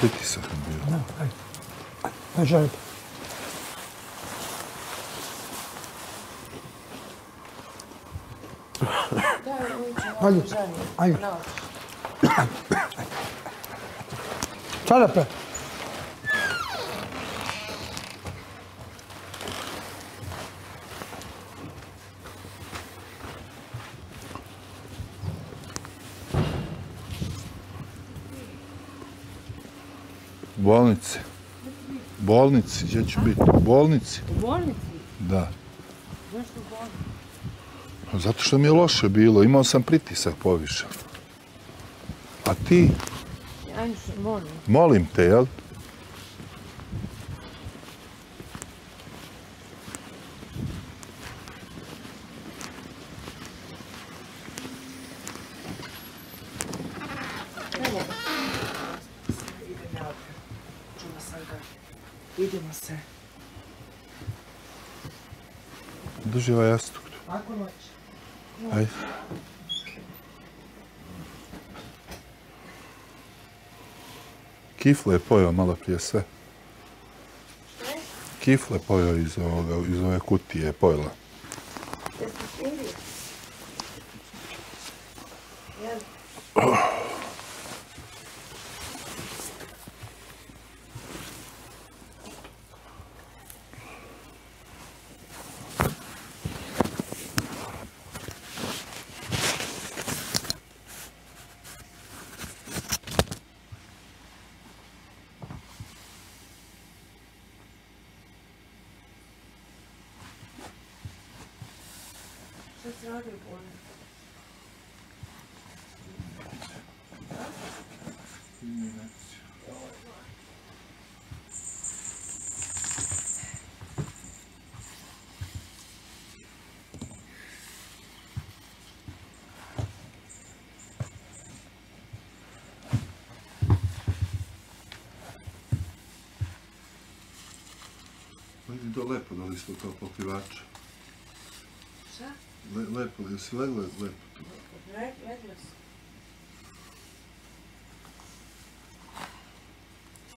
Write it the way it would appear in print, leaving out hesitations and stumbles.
Pritisak je bio. Da, ajde. Ne želite. Ajde, ajde. Čarape. Bolnice. Bolnici, gdje ću biti? U bolnici. U bolnici? Da. Zašto u bolnici? Zato što mi je loše bilo, imao sam pritisak povišan. A ti? Ajde se, molim. Molim te, jel? Vidimo se. Duži ovaj jastuk. Ako noć. Ajde. Kifle je pojao malo prije sve. Šta je? Kifle je pojao iz ove kutije je pojela. Jesi smirio? Jel? Šta se radi u bolnici? Vidi to lepo da li smo kao pokrivače. Šta? Lepo, jesi legla lepo tu? Legla sam.